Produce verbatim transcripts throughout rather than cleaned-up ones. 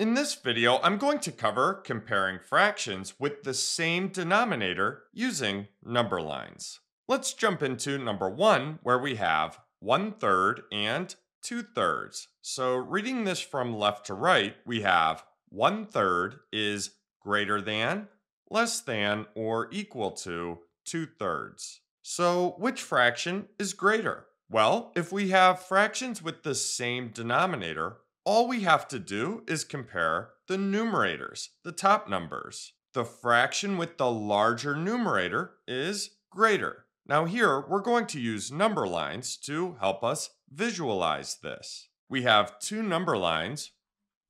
In this video, I'm going to cover comparing fractions with the same denominator using number lines. Let's jump into number one, where we have one third and two thirds. So reading this from left to right, we have one third is greater than, less than, or equal to two thirds. So which fraction is greater? Well, if we have fractions with the same denominator, all we have to do is compare the numerators, the top numbers. The fraction with the larger numerator is greater. Now here, we're going to use number lines to help us visualize this. We have two number lines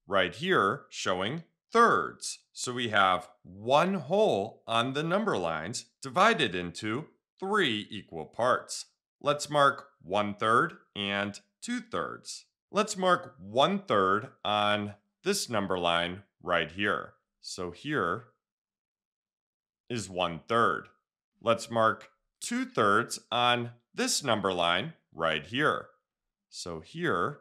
right here showing thirds. So we have one whole on the number lines divided into three equal parts. Let's mark one third and two thirds. Let's mark one third on this number line right here. So here is one third. Let's mark two thirds on this number line right here. So here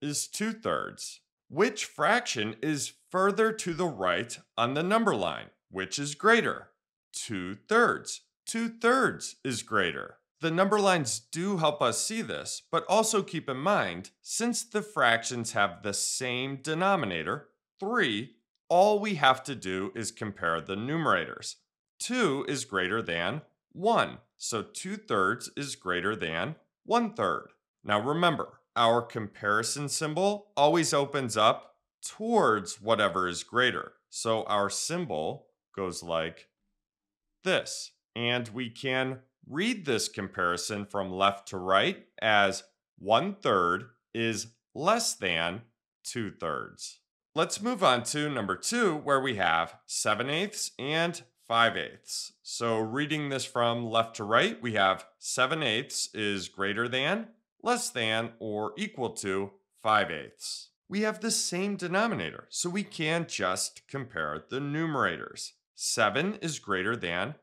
is two thirds. Which fraction is further to the right on the number line? Which is greater? two thirds. two thirds is greater. The number lines do help us see this, but also keep in mind, since the fractions have the same denominator, three, all we have to do is compare the numerators. two is greater than one, so two thirds is greater than one third. Now remember, our comparison symbol always opens up towards whatever is greater, so our symbol goes like this, and we can read this comparison from left to right as one third is less than two thirds. Let's move on to number two, where we have seven eighths and five eighths. So reading this from left to right, we have seven eighths is greater than, less than, or equal to five eighths. We have the same denominator, so we can just compare the numerators. seven is greater than